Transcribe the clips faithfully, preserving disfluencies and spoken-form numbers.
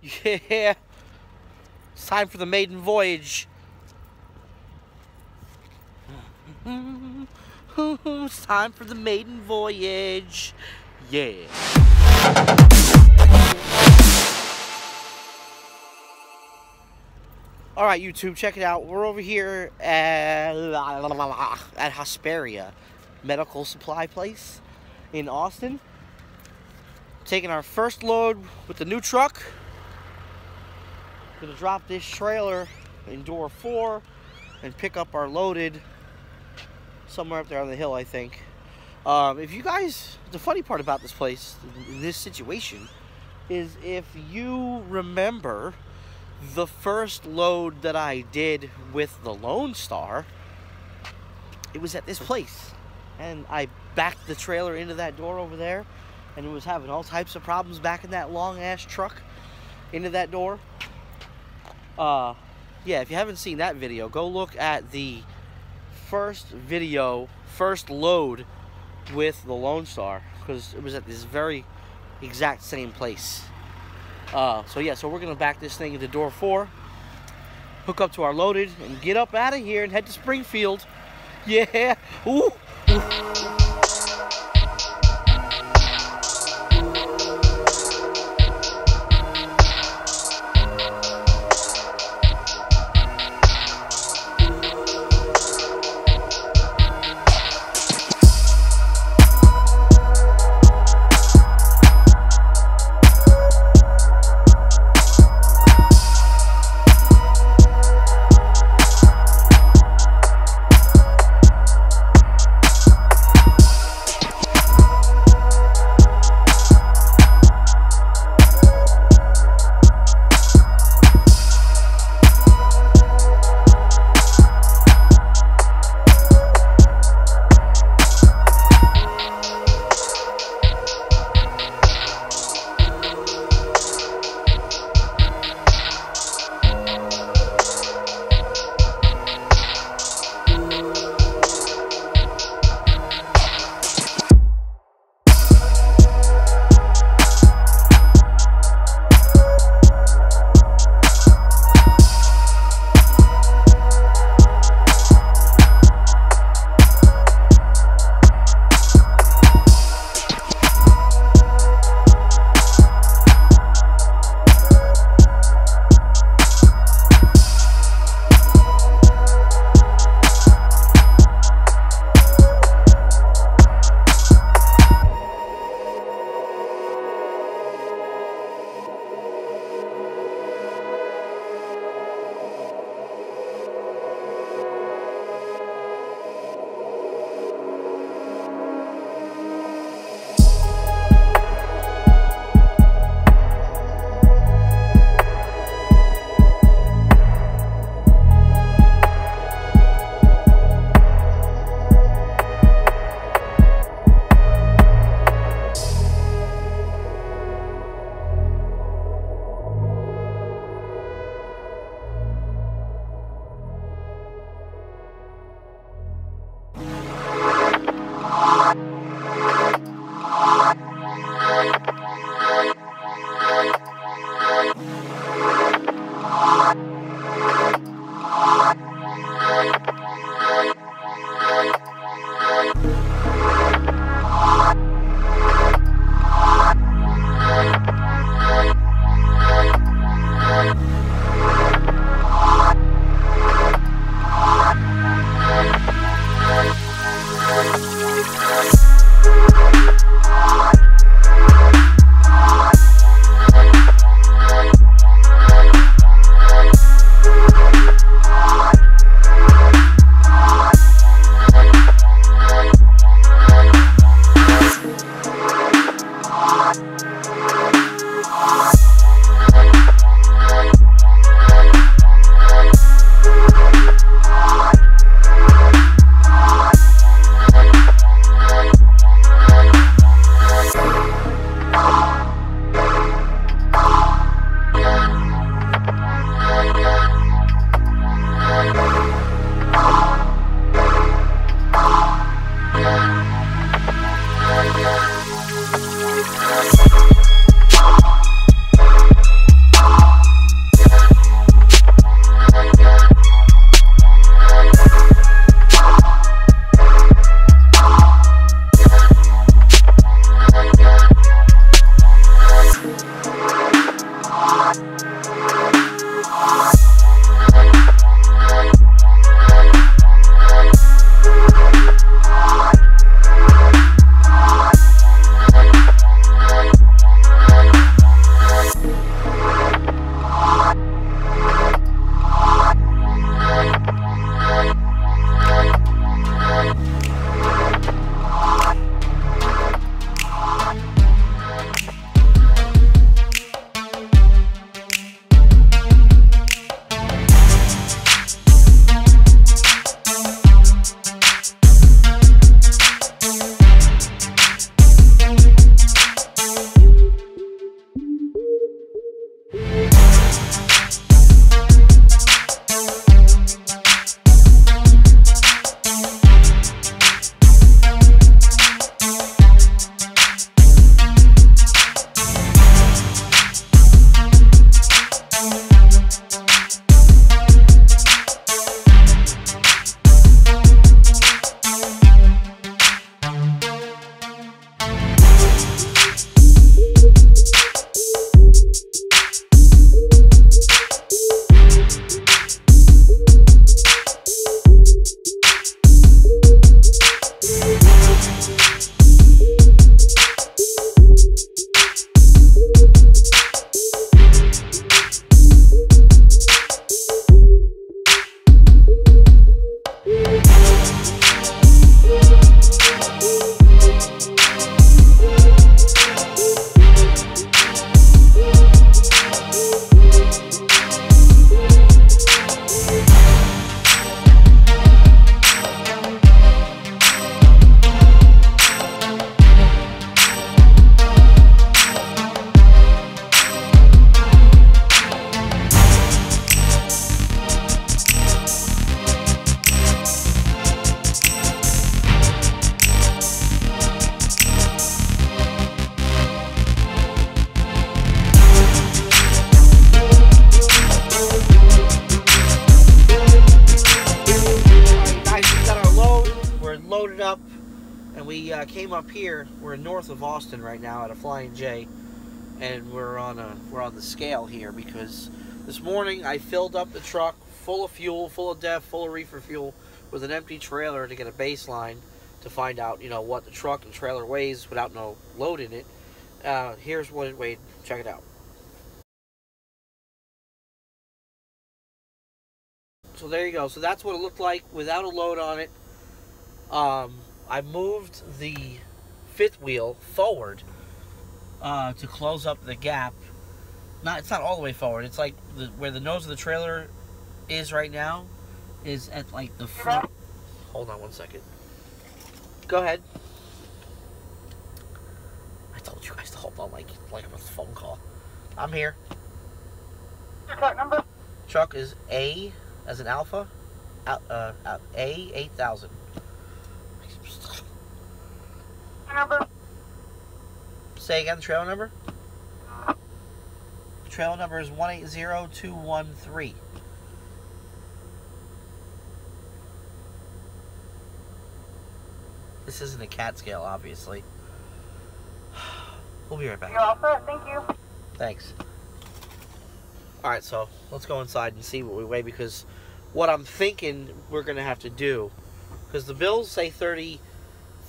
Yeah. It's time for the maiden voyage. It's time for the maiden voyage. Yeah. Alright, YouTube, check it out. We're over here at, at Hesperia Medical Supply Place in Austin. Taking our first load with the new truck. Gonna drop this trailer in door four and pick up our loaded somewhere up there on the hill, I think. Um, if you guys, the funny part about this place, in this situation, is if you remember the first load that I did with the Lone Star, it was at this place. And I backed the trailer into that door over there, and it was having all types of problems backing that long-ass truck into that door. Uh, yeah, if you haven't seen that video, go look at the first video, first load with the Lone Star, because it was at this very exact same place. Uh, so yeah, so we're gonna back this thing into door four, hook up to our loaded, and get up out of here and head to Springfield. Yeah, ooh. Ooh. Loaded up, and we uh, came up here. We're north of Austin right now at a Flying J, and we're on a we're on the scale here because this morning I filled up the truck full of fuel, full of def, full of reefer fuel with an empty trailer to get a baseline to find out you know what the truck and trailer weighs without no load in it. Uh, here's what it weighed. Check it out. So there you go. So that's what it looked like without a load on it. Um, I moved the fifth wheel forward uh, to close up the gap. Not, it's not all the way forward. It's like the, where the nose of the trailer is right now is at like the front. Hold on one second. Go ahead. I told you guys to hold on like like it was a phone call. I'm here. Your truck number? Truck is A as an alpha. Out, uh, out, A eight thousand. Number. Say again the trailer number. The trailer number is one eight zero two one three. This isn't a cat scale, obviously. We'll be right back. You're all set. Thank you. Thanks. Alright, so let's go inside and see what we weigh, because what I'm thinking we're going to have to do, because the bills say thirty...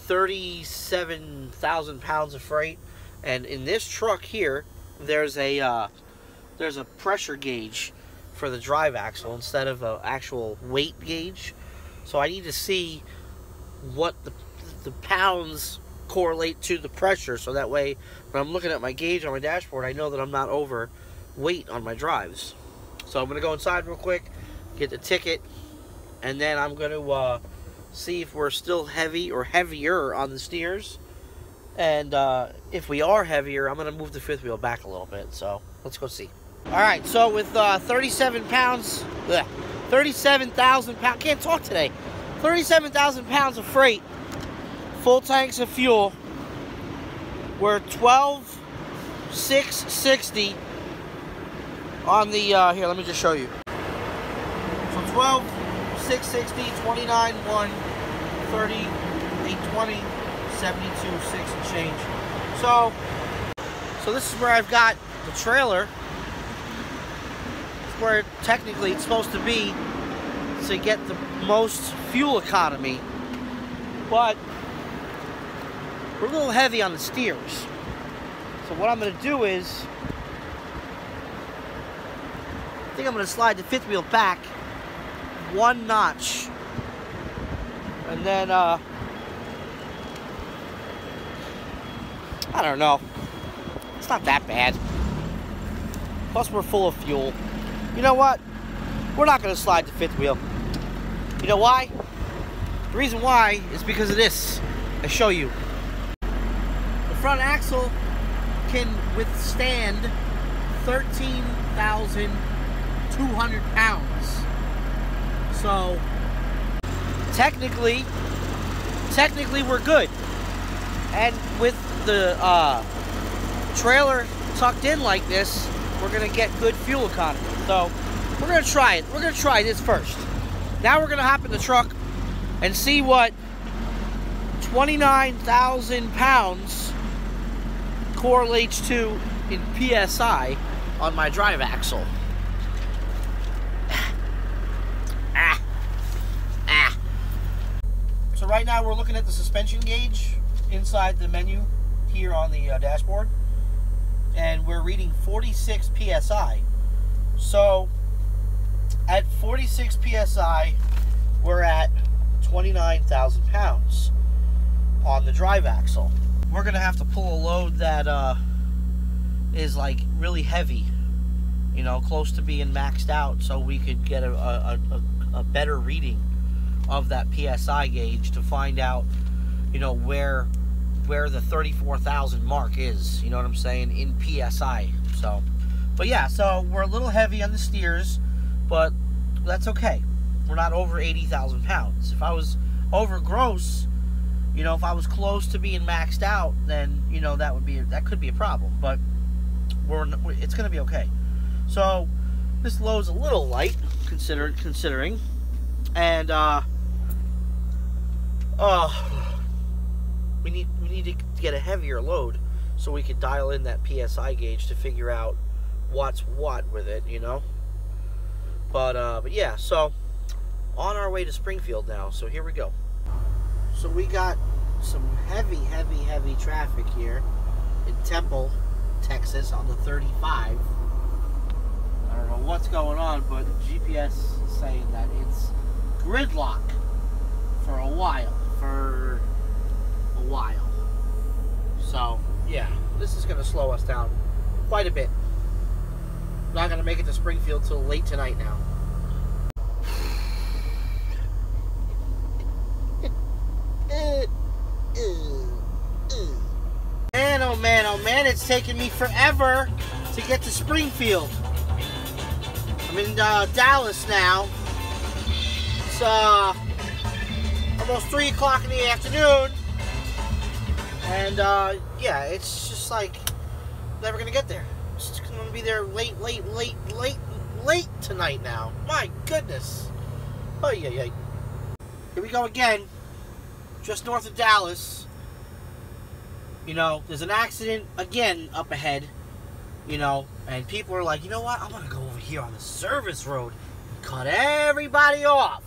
thirty-seven thousand pounds of freight, and in this truck here, there's a uh, there's a pressure gauge for the drive axle instead of an actual weight gauge. So I need to see what the the pounds correlate to the pressure, so that way when I'm looking at my gauge on my dashboard, I know that I'm not over weight on my drives. So I'm gonna go inside real quick, get the ticket, and then I'm gonna. Uh, See if we're still heavy or heavier on the steers, and uh, if we are heavier, I'm gonna move the fifth wheel back a little bit. So let's go see. All right, so with uh, thirty-seven pounds, bleh, thirty-seven thousand pounds. Can't talk today. Thirty-seven thousand pounds of freight, full tanks of fuel. We're twelve six sixty on the. Uh, here, let me just show you. So twelve. six sixty, twenty-nine, one, thirty, eight twenty, seventy-two, six and change. So, so this is where I've got the trailer. It's where technically it's supposed to be to get the most fuel economy. But we're a little heavy on the steers. So what I'm going to do is, I think I'm going to slide the fifth wheel back one notch, and then uh, I don't know, it's not that bad, plus we're full of fuel. You know what, we're not going to slide the fifth wheel. You know why? The reason why is because of this. I show you, the front axle can withstand thirteen one thousand two hundred pounds. So technically, technically we're good. And with the uh, trailer tucked in like this, we're gonna get good fuel economy. So we're gonna try it. We're gonna try this first. Now we're gonna hop in the truck and see what twenty-nine thousand pounds correlates to in P S I on my drive axle. Ah. Ah. So right now we're looking at the suspension gauge inside the menu here on the uh, dashboard, and we're reading forty-six P S I. So at forty-six P S I, we're at twenty-nine thousand pounds on the drive axle. We're gonna have to pull a load that uh, is like really heavy, you know, close to being maxed out, so we could get a, a, a, a better reading of that P S I gauge to find out, you know, where where the thirty-four thousand mark is, you know what I'm saying, in P S I. So, but yeah, so we're a little heavy on the steers, but that's okay. We're not over eighty thousand pounds. If I was over gross, you know, if I was close to being maxed out, then, you know, that would be, that could be a problem, but we're, it's going to be okay. So this load's a little light consider, considering, and uh, uh, we need, we need to get a heavier load so we could dial in that P S I gauge to figure out what's what with it, you know. But, uh, but yeah, so on our way to Springfield now, so here we go. So we got some heavy, heavy, heavy traffic here in Temple, Texas on the thirty-five. I don't know what's going on, but G P S is saying that it's gridlock for a while, for a while. So, yeah, this is going to slow us down quite a bit. I'm not going to make it to Springfield till late tonight now. Man, oh man, oh man, it's taking me forever to get to Springfield. I'm in uh, Dallas now. It's uh, almost three o'clock in the afternoon. And uh, yeah, it's just like, never gonna get there. It's just gonna be there late, late, late, late, late tonight now. My goodness. Oh yeah, yeah. Here we go again. Just north of Dallas. You know, there's an accident again up ahead. You know, and people are like, you know what? I'm gonna go over here on the service road and cut everybody off.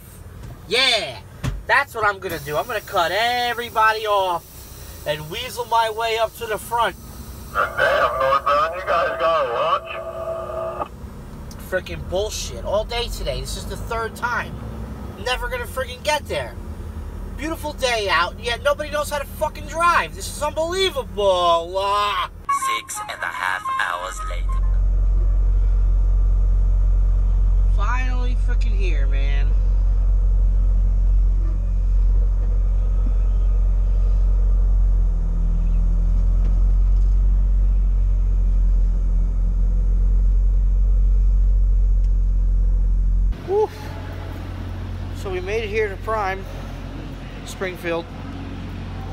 Yeah, that's what I'm gonna do. I'm gonna cut everybody off and weasel my way up to the front. Damn, northbound, you guys gotta watch. Freaking bullshit all day today. This is the third time. Never gonna freaking get there. Beautiful day out, and yet nobody knows how to fucking drive. This is unbelievable. Uh, Six and a half hours later. Finally freaking here, man. Woof. So we made it here to Prime Springfield.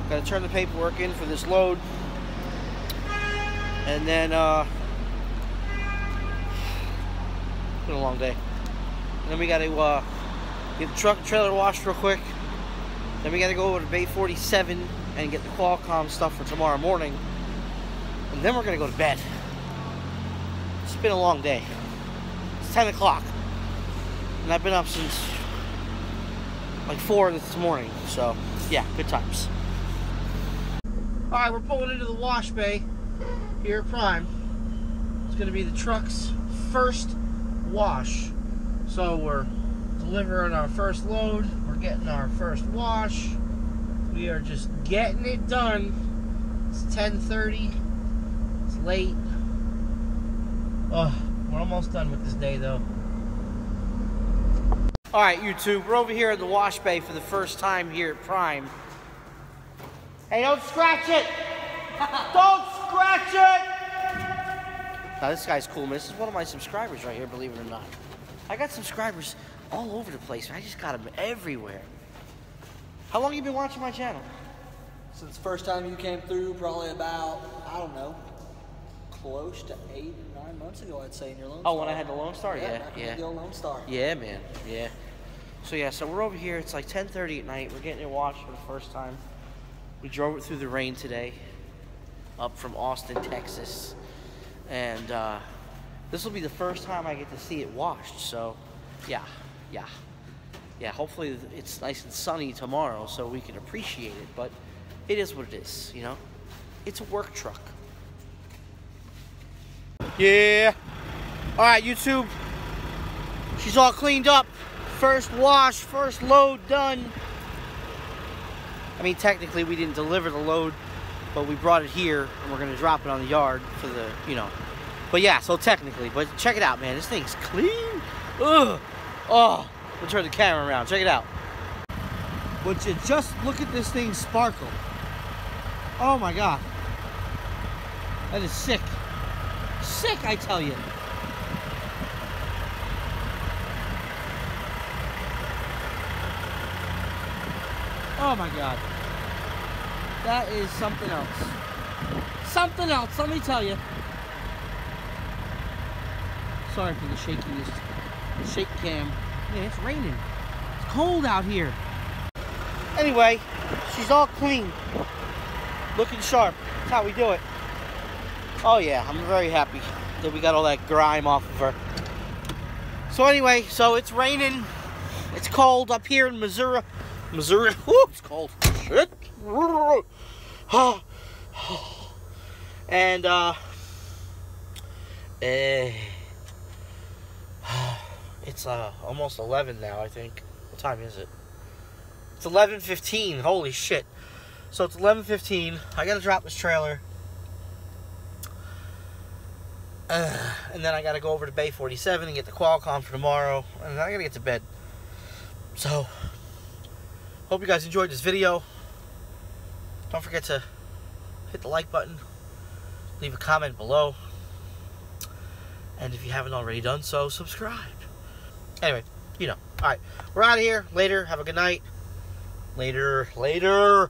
Gotta turn the paperwork in for this load, and then uh, it's been a long day. And then we gotta uh, get the truck and trailer washed real quick. Then we gotta go over to Bay forty-seven and get the Qualcomm stuff for tomorrow morning, and then we're gonna go to bed. It's been a long day. It's ten o'clock, and I've been up since like four this morning, so yeah, good times. All right, we're pulling into the wash bay here at Prime. It's gonna be the truck's first wash. So we're delivering our first load, we're getting our first wash. We are just getting it done. It's ten thirty, it's late. Oh, we're almost done with this day though. Alright, YouTube, we're over here at the wash bay for the first time here at Prime. Hey, don't scratch it! Don't scratch it! Now this guy's cool, man. This is one of my subscribers right here, believe it or not. I got subscribers all over the place, man. I just got them everywhere. How long have you been watching my channel? Since the first time you came through, probably about, I don't know, close to eight, nine months ago, I'd say, in your Lone Star. Oh, when I had the Lone Star? Yeah, yeah. yeah. The old Lone Star. Yeah, man, yeah. So yeah, so we're over here. It's like ten thirty at night. We're getting it washed for the first time. We drove it through the rain today, up from Austin, Texas. And uh, this will be the first time I get to see it washed. So yeah, yeah, yeah. Hopefully it's nice and sunny tomorrow so we can appreciate it. But it is what it is, you know? It's a work truck. Yeah. All right, YouTube. She's all cleaned up. First wash, first load done. I mean, technically we didn't deliver the load, but we brought it here and we're gonna drop it on the yard for the, you know. But yeah, so technically, but check it out, man. This thing's clean. Ugh. Oh, we'll turn the camera around. Check it out. But you just look at this thing sparkle. Oh my God. That is sick. Sick, I tell you. Oh my God. That is something else. Something else, let me tell you. Sorry for the shakiness. The shake cam. Man, it's raining. It's cold out here. Anyway, she's all clean. Looking sharp. That's how we do it. Oh yeah, I'm very happy that we got all that grime off of her. So anyway, so it's raining. It's cold up here in Missouri. Missouri. Ooh, it's cold. Shit. And, uh, eh, it's, uh, almost eleven now, I think. What time is it? It's eleven fifteen. Holy shit. So it's eleven fifteen. I gotta drop this trailer. Uh, and then I gotta go over to Bay forty-seven and get the Qualcomm for tomorrow. And then I gotta get to bed. So... hope you guys enjoyed this video. Don't forget to hit the like button, leave a comment below, and if you haven't already done so, subscribe. Anyway, you know. All right, we're out of here. Later. Have a good night. Later. Later.